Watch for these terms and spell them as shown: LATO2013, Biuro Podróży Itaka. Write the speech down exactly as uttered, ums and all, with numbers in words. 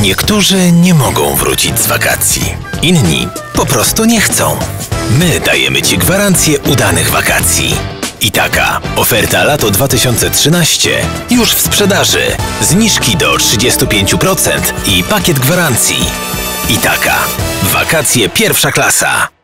Niektórzy nie mogą wrócić z wakacji, inni po prostu nie chcą. My dajemy Ci gwarancję udanych wakacji. Itaka. Oferta lato dwa tysiące trzynaście już w sprzedaży. Zniżki do trzydziestu pięciu procent i pakiet gwarancji. Itaka. Wakacje pierwsza klasa.